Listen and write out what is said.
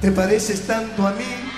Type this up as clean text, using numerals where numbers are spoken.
te pareces tanto a mí.